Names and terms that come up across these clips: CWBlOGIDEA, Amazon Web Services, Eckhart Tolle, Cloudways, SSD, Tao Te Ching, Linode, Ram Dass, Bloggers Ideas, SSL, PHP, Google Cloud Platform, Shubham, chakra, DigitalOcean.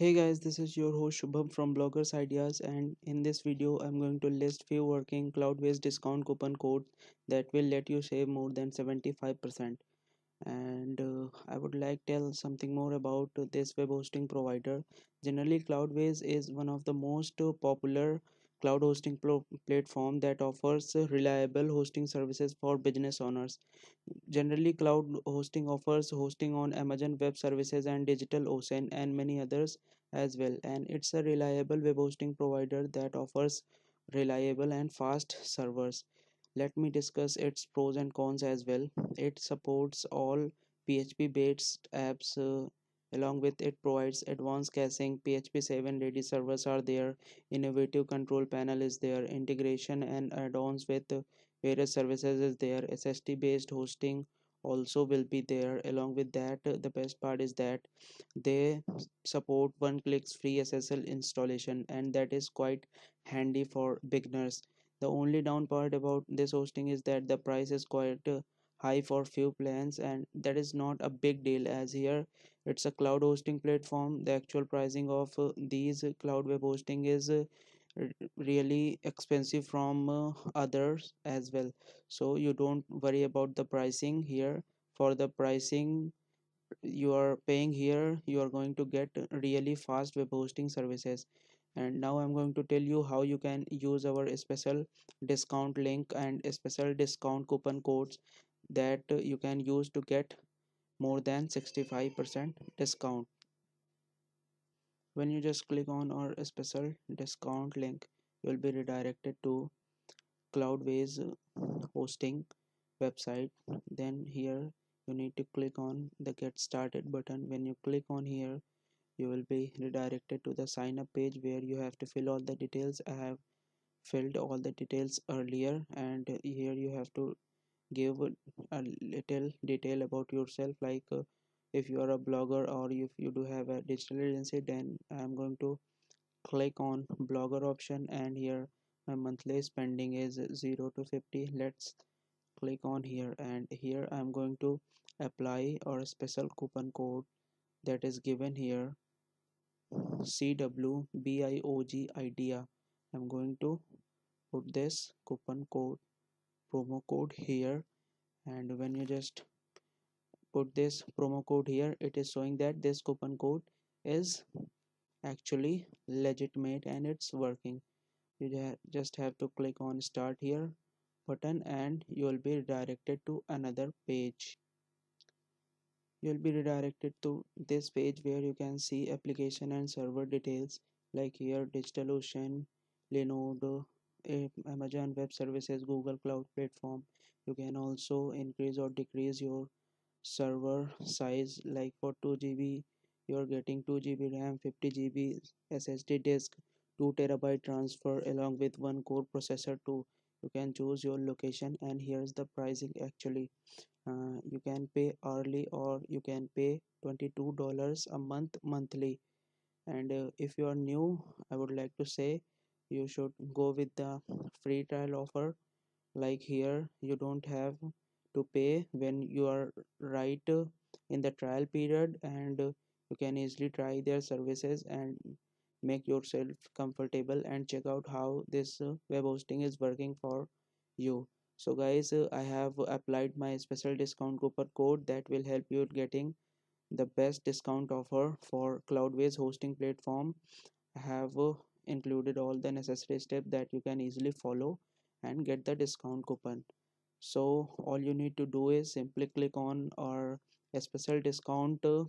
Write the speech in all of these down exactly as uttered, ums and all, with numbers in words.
Hey guys, this is your host Shubham from Bloggers Ideas, and in this video I'm going to list few working Cloudways discount coupon codes that will let you save more than seventy-five percent. And uh, I would like to tell something more about this web hosting provider. Generally, Cloudways is one of the most popular cloud hosting pl platform that offers reliable hosting services for business owners. Generally, cloud hosting offers hosting on Amazon Web Services and DigitalOcean and many others as well, and it's a reliable web hosting provider that offers reliable and fast servers. Let me discuss its pros and cons as well. It supports all P H P based apps. Uh, along with it provides advanced caching. P H P seven ready servers are there, innovative control panel is there, integration and add-ons with various services is there, S S T based hosting also will be there. Along with that, the best part is that they support one click free S S L installation, and that is quite handy for beginners. The only down part about this hosting is that the price is quite high for few plans, and that is not a big deal as here it's a cloud hosting platform. The actual pricing of uh, these cloud web hosting is uh, really expensive from uh, others as well, so you don't worry about the pricing here. For the pricing you are paying here, you are going to get really fast web hosting services. And now I'm going to tell you how you can use our special discount link and special discount coupon codes that uh, you can use to get more than sixty-five percent discount. When you just click on our special discount link, you'll be redirected to Cloudways hosting website. Then here you need to click on the get started button. When you click on here, you will be redirected to the sign up page where you have to fill all the details. I have filled all the details earlier, and here you have to give a little detail about yourself, like uh, if you are a blogger or if you do have a digital agency. Then I'm going to click on blogger option, and here my monthly spending is zero to fifty. Let's click on here, and here I'm going to apply our special coupon code that is given here, C W B I O G idea. I'm going to put this coupon code promo code here, and when you just put this promo code here, it is showing that this coupon code is actually legitimate and it's working. You just have to click on start here button, and you will be redirected to another page. You will be redirected to this page where you can see application and server details, like here DigitalOcean, Linode, Amazon Web Services, Google Cloud Platform. You can also increase or decrease your server size, like for two G B you are getting two G B RAM, fifty G B S S D disk, two terabyte transfer along with one core processor too. You can choose your location, and here's the pricing. Actually uh, you can pay hourly or you can pay twenty-two dollars a month monthly. And uh, if you are new, I would like to say you should go with the free trial offer. Like here you don't have to pay when you are right uh, in the trial period, and uh, you can easily try their services and make yourself comfortable and check out how this uh, web hosting is working for you. So guys, uh, I have applied my special discount coupon code that will help you getting the best discount offer for Cloudways hosting platform. I have uh, included all the necessary steps that you can easily follow and get the discount coupon. So all you need to do is simply click on our special discount uh,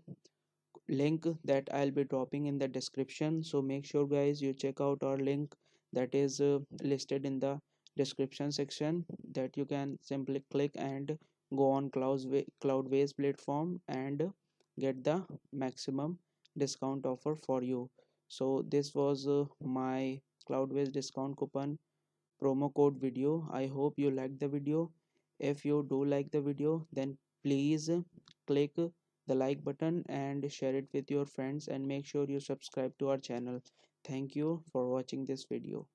link that I'll be dropping in the description. So make sure guys you check out our link that is uh, listed in the description section, that you can simply click and go on Cloudways platform and get the maximum discount offer for you. So this was uh, my Cloudways discount coupon promo code video. I hope you liked the video. If you do like the video, then please click the like button and share it with your friends, and make sure you subscribe to our channel. Thank you for watching this video.